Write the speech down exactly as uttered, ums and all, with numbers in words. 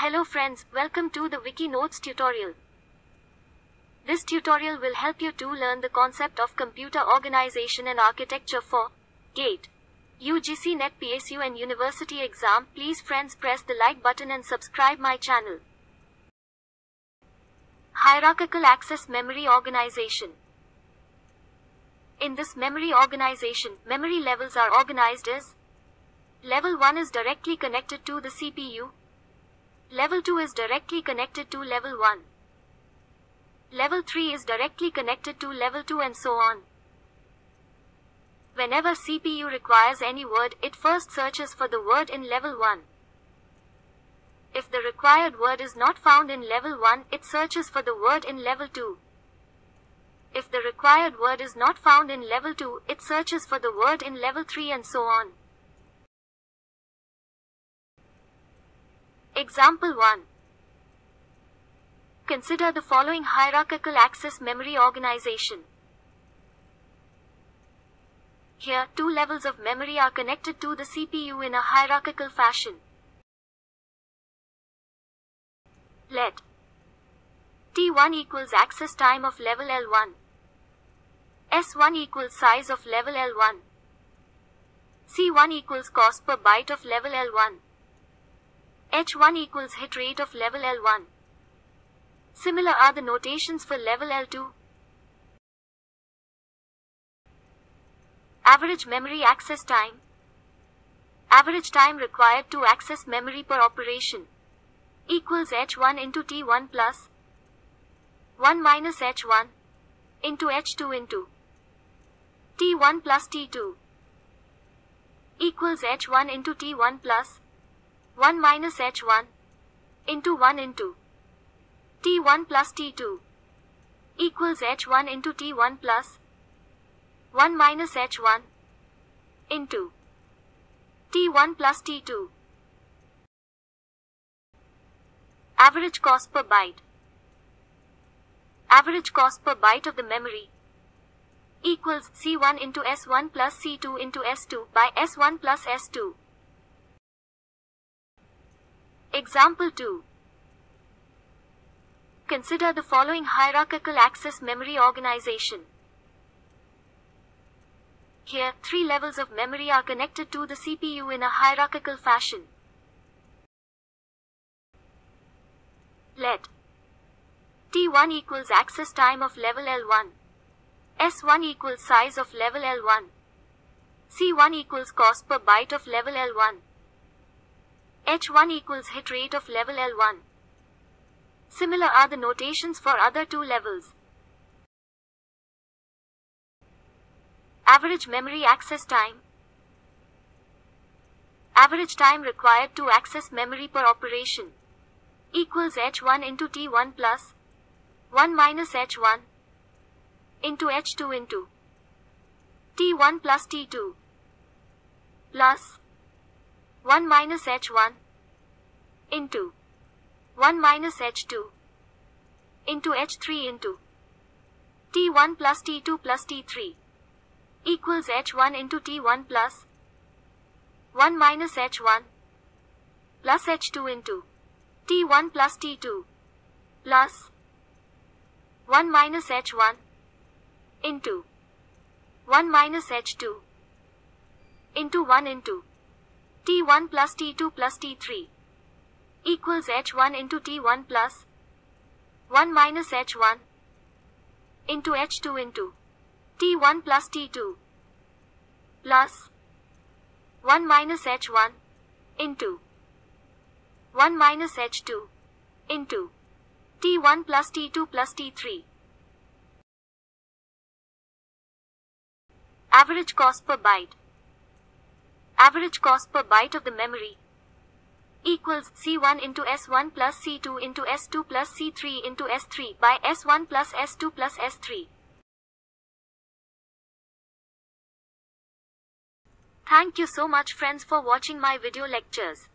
Hello friends, welcome to the Wiki Notes tutorial. This tutorial will help you to learn the concept of computer organization and architecture for GATE, U G C net, P S U and university exam. Please friends, press the like button and subscribe my channel. Hierarchical access memory organization. In this memory organization, memory levels are organized as: Level one is directly connected to the C P U. Level two is directly connected to level one. Level three is directly connected to level two and so on. Whenever C P U requires any word, it first searches for the word in level one. If the required word is not found in level one, it searches for the word in level two. If the required word is not found in level two, it searches for the word in level three and so on. Example one. Consider the following hierarchical access memory organization. Here, two levels of memory are connected to the C P U in a hierarchical fashion. Let T one equals access time of level L one. S one equals size of level L one. C one equals cost per byte of level L one. H one equals hit rate of level L one. Similar are the notations for level L two. Average memory access time. Average time required to access memory per operation equals H one into T one plus one minus H one into H two into T one plus T two equals H one into T one plus one minus H one into one into T one plus T two equals H one into T one plus one minus H one into T one plus T two. Average cost per byte. Average cost per byte of the memory equals C one into S one plus C two into S two by S one plus S two. Example two. Consider the following hierarchical access memory organization. Here, three levels of memory are connected to the C P U in a hierarchical fashion. Let T one equals access time of level L one. S one equals size of level L one. C one equals cost per byte of level L one. H one equals hit rate of level L one. Similar are the notations for other two levels. Average memory access time. Average time required to access memory per operation equals H one into T one plus one minus H one into H two into T one plus T two plus one minus H one into one minus H two into H three into T one plus T two plus T three equals H one into T one plus one minus H one plus H two into T one plus T two plus one minus H one into one minus H two into one into T one plus T two plus T three equals H one into T one plus one minus H one into H two into T one plus T two plus one minus H one into one minus H two into T one plus T two plus T three. Average cost per byte. Average cost per byte of the memory equals C one into S one plus C two into S two plus C three into S three by S one plus S two plus S three. Thank you so much friends for watching my video lectures.